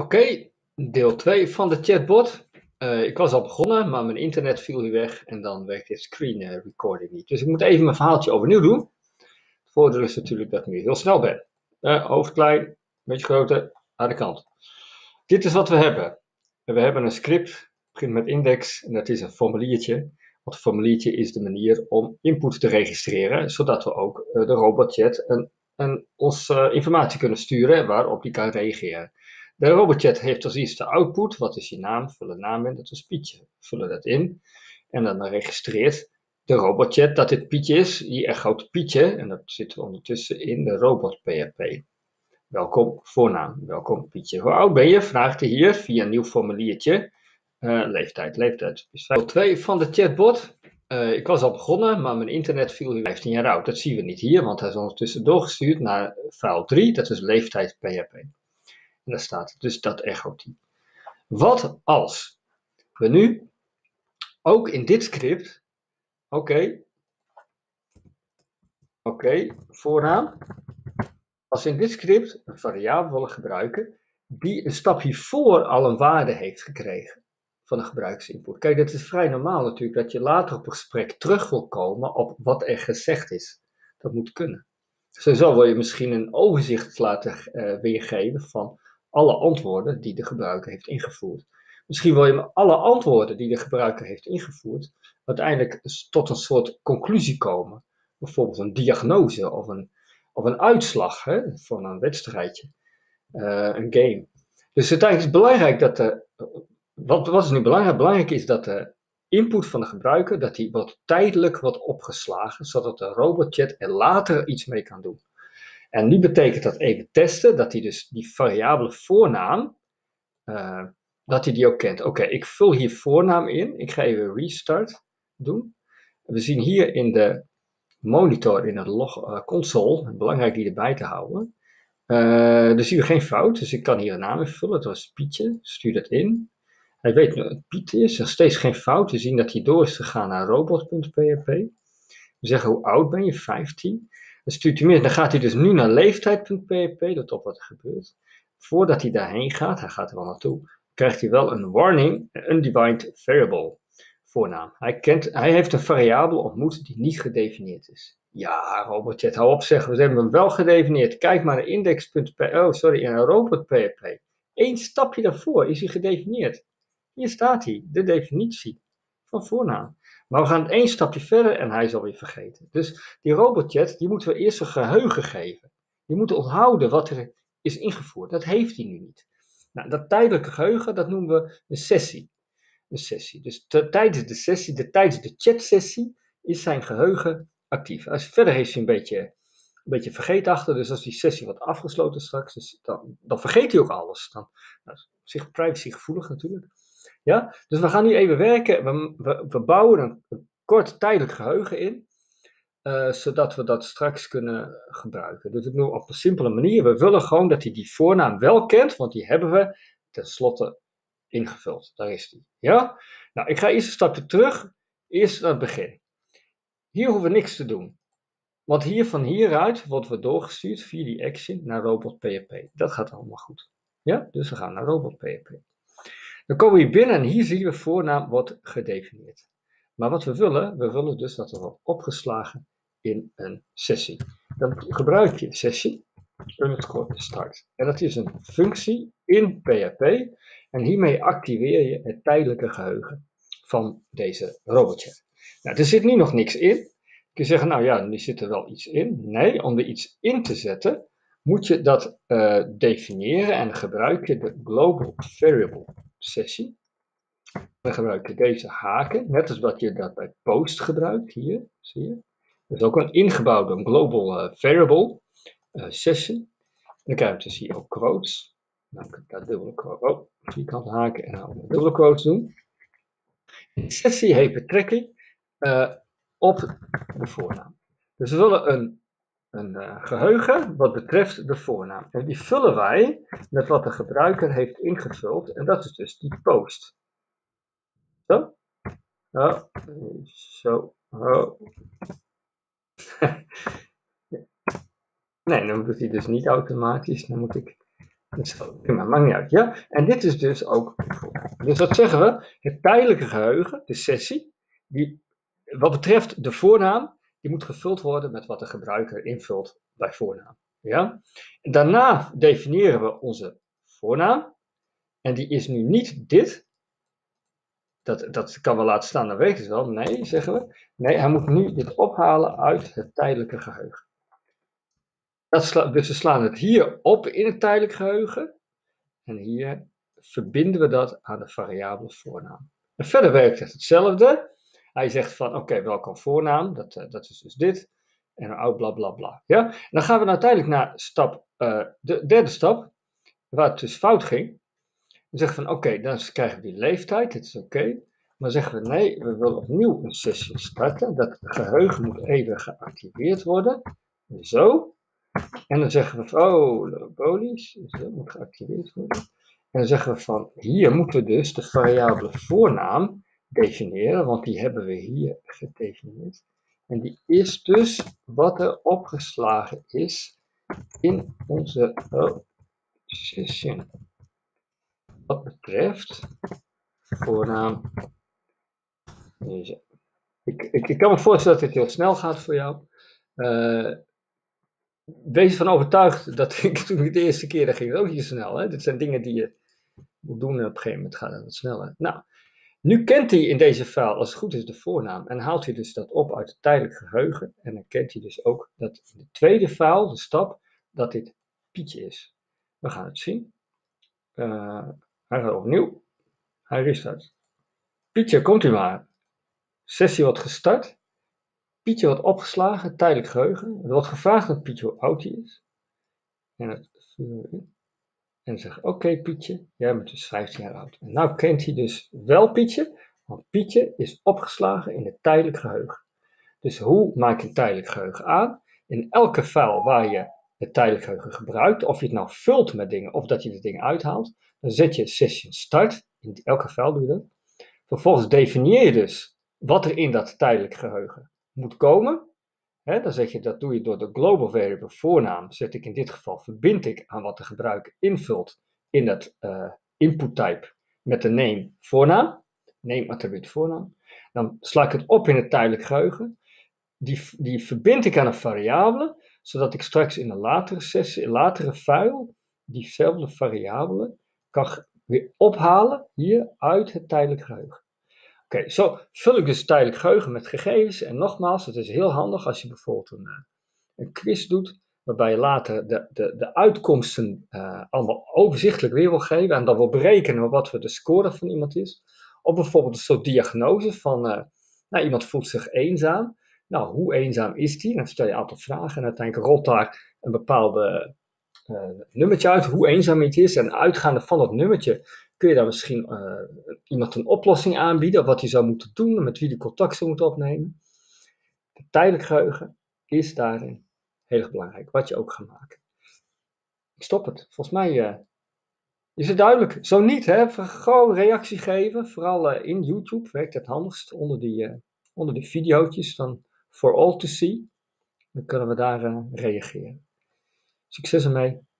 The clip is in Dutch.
Oké, deel 2 van de chatbot. Ik was al begonnen, maar mijn internet viel hier weg en dan werkt dit screen recording niet. Dus ik moet even mijn verhaaltje overnieuw doen. Het voordeel is natuurlijk dat ik nu heel snel ben. Hoofd klein, een beetje groter, aan de kant. Dit is wat we hebben. We hebben een script, het begint met index en dat is een formuliertje. Want een formuliertje is de manier om input te registreren, zodat we ook de robotchat en ons informatie kunnen sturen waarop die kan reageren. De robotchat heeft als eerste output, wat is je naam, vul een naam in, dat is Pietje, vullen dat in. En dan registreert de robotchat dat dit Pietje is, die echoot Pietje, en dat zitten we ondertussen in de robot.php. Welkom voornaam, welkom Pietje. Hoe oud ben je? Vraagt hij hier via een nieuw formuliertje. Leeftijd. Deel 2 van de chatbot. Ik was al begonnen, maar mijn internet viel hier 15 jaar oud. Dat zien we niet hier, want hij is ondertussen doorgestuurd naar file 3, dat is leeftijd.php. En daar staat dus dat echoot die. Wat als we nu ook in dit script, voornaam, als we in dit script een variabele willen gebruiken die een stap hiervoor al een waarde heeft gekregen van een gebruiksinput. Kijk, dat is vrij normaal natuurlijk dat je later op een gesprek terug wil komen op wat er gezegd is. Dat moet kunnen. Sowieso wil je misschien een overzicht laten weergeven van alle antwoorden die de gebruiker heeft ingevoerd. Misschien wil je met alle antwoorden die de gebruiker heeft ingevoerd uiteindelijk tot een soort conclusie komen. Bijvoorbeeld een diagnose of een uitslag van een wedstrijdje, een game. Dus uiteindelijk is het belangrijk dat wat is nu belangrijk? Belangrijk is dat de input van de gebruiker, dat die tijdelijk wordt opgeslagen, zodat de robotchat er later iets mee kan doen. En nu betekent dat even testen, dat hij dus die variabele voornaam, dat hij die ook kent. Oké, ik vul hier voornaam in, ik ga even restart doen. We zien hier in de monitor, in de log console, belangrijk die erbij te houden. Dus zien we geen fout, dus ik kan hier een naam invullen, dat was Pietje, stuur dat in. Hij weet nu wat Piet is, nog steeds geen fout. We zien dat hij door is gegaan naar robot.php. We zeggen hoe oud ben je, 15. Dan stuurt hij meer. Dan gaat hij dus nu naar leeftijd.php, let op wat er gebeurt. Voordat hij daarheen gaat, hij gaat er wel naartoe, krijgt hij wel een warning, een undefined variable voornaam. Hij heeft een variabele ontmoet die niet gedefinieerd is. Ja, robotchat, hou op zeggen, we hebben hem wel gedefinieerd. Kijk maar naar robot.php. Eén stapje daarvoor is hij gedefinieerd. Hier staat hij, de definitie van voornaam. Maar we gaan één stapje verder en hij is alweer vergeten. Dus die robotchat, die moeten we eerst een geheugen geven. Die moet onthouden wat er is ingevoerd. Dat heeft hij nu niet. Nou, dat tijdelijke geheugen, dat noemen we een sessie. Dus tijdens de sessie, tijdens de chatsessie, is zijn geheugen actief. Verder heeft hij een beetje vergeetachtig. Dus als die sessie wordt afgesloten straks, dus dan vergeet hij ook alles. Nou, zich privacygevoelig natuurlijk. Ja? Dus we gaan nu even werken, we bouwen een kort tijdelijk geheugen in, zodat we dat straks kunnen gebruiken. Dus ik noem op een simpele manier, we willen gewoon dat hij die voornaam wel kent, want die hebben we tenslotte ingevuld. Daar is die. Ja? Nou, ik ga eerst een stapje terug, eerst naar het begin. Hier hoeven we niks te doen, want van hieruit worden we doorgestuurd via die action naar robot.php. Dat gaat allemaal goed. Ja? Dus we gaan naar robot.php. Dan komen we hier binnen en hier zien we voornaam wordt gedefinieerd. Maar wat we willen dus dat er wordt opgeslagen in een sessie. Dan gebruik je session_start. En dat is een functie in PHP. En hiermee activeer je het tijdelijke geheugen van deze robotchat. Nou, er zit nu nog niks in. Je kunt zeggen, nou ja, nu zit er wel iets in. Nee, om er iets in te zetten, moet je dat definiëren en gebruik je de global variable sessie. Dan gebruik je deze haken, net als wat je dat bij post gebruikt, hier, zie je. Dat is ook een ingebouwde global variable session. Dan krijg je dus hier ook quotes. Dan kan ik daar dubbele quotes, vierkant haken en dan dubbele quotes doen. De sessie heeft betrekking op de voornaam. Dus we willen een geheugen wat betreft de voornaam. En die vullen wij met wat de gebruiker heeft ingevuld. En dat is dus die post. Zo. Oh. Zo. Oh. Nee, dan doet hij dus niet automatisch. Dan moet ik Zo, maar maakt niet uit. Ja? En dit is dus ook goed. Dus wat zeggen we? Het tijdelijke geheugen, de sessie, die wat betreft de voornaam, die moet gevuld worden met wat de gebruiker invult bij voornaam. Ja? Daarna definiëren we onze voornaam. En die is nu niet dit. Dat kan wel laten staan, dan werkt het wel. Nee, zeggen we. Nee, hij moet nu dit ophalen uit het tijdelijke geheugen. Dus we slaan het hier op in het tijdelijk geheugen. En hier verbinden we dat aan de variabele voornaam. En verder werkt het hetzelfde. Hij zegt van oké, welke voornaam? Dat is dus dit. En een oud bla bla bla. Ja? Dan gaan we uiteindelijk naar stap, de derde stap. Waar het dus fout ging. Dan zeggen we van oké, dan krijgen we die leeftijd. Dit is oké. Maar zeggen we nee, we willen opnieuw een sessie starten. Dat geheugen moet even geactiveerd worden. Zo. En dan zeggen we van, oh, symbolisch, dus dat moet geactiveerd worden. En dan zeggen we van, hier moeten we dus de variabele voornaam definiëren, want die hebben we hier gedefinieerd. En die is dus wat er opgeslagen is in onze session. Wat betreft voornaam. Ik kan me voorstellen dat dit heel snel gaat voor jou. Wees ervan overtuigd dat ik toen ik de eerste keer, dat ging het ook niet snel. Hè? Dit zijn dingen die je moet doen en op een gegeven moment gaat het wat sneller. Nou, nu kent hij in deze file als het goed is de voornaam en haalt hij dus dat op uit het tijdelijk geheugen. En dan kent hij dus ook dat in de tweede file, de stap, dat dit Pietje is. We gaan het zien. Hij gaat opnieuw. Hij restart. Pietje, komt u maar. Sessie wordt gestart. Pietje wordt opgeslagen, tijdelijk geheugen. Er wordt gevraagd aan Pietje hoe oud hij is. En dat vullen we in. En zegt, oké, Pietje, jij bent dus 15 jaar oud. En nou kent hij dus wel Pietje, want Pietje is opgeslagen in het tijdelijk geheugen. Dus hoe maak je een tijdelijk geheugen aan? In elke file waar je het tijdelijk geheugen gebruikt, of je het nou vult met dingen, of dat je de dingen uithaalt, dan zet je session start, in elke file doe je dat. Vervolgens definieer je dus wat er in dat tijdelijk geheugen moet komen. He, dan zeg je, dat doe je door de global variable voornaam, zet ik in dit geval, verbind ik aan wat de gebruiker invult in dat input type met de name voornaam, name attribuut voornaam. Dan sla ik het op in het tijdelijk geheugen, die verbind ik aan een variabele, zodat ik straks in een latere sessie, een latere file, diezelfde variabele kan weer ophalen hier uit het tijdelijk geheugen. Oké, zo vul ik dus tijdelijk geheugen met gegevens. En nogmaals, het is heel handig als je bijvoorbeeld een quiz doet, waarbij je later de uitkomsten allemaal overzichtelijk weer wil geven en dan wil berekenen wat de score van iemand is. Of bijvoorbeeld een soort diagnose van, nou, iemand voelt zich eenzaam. Nou, hoe eenzaam is die? Dan stel je een aantal vragen en uiteindelijk rolt daar een bepaalde nummertje uit, hoe eenzaam het is. En uitgaande van dat nummertje kun je daar misschien iemand een oplossing aanbieden, wat hij zou moeten doen, met wie hij contact zou moeten opnemen. Het tijdelijk geheugen is daarin heel erg belangrijk, wat je ook gaat maken. Ik stop het. Volgens mij is het duidelijk. Zo niet, hè? Gewoon reactie geven. Vooral in YouTube werkt het handigst onder die video's dan for all to see. Dan kunnen we daar reageren. Succes ermee.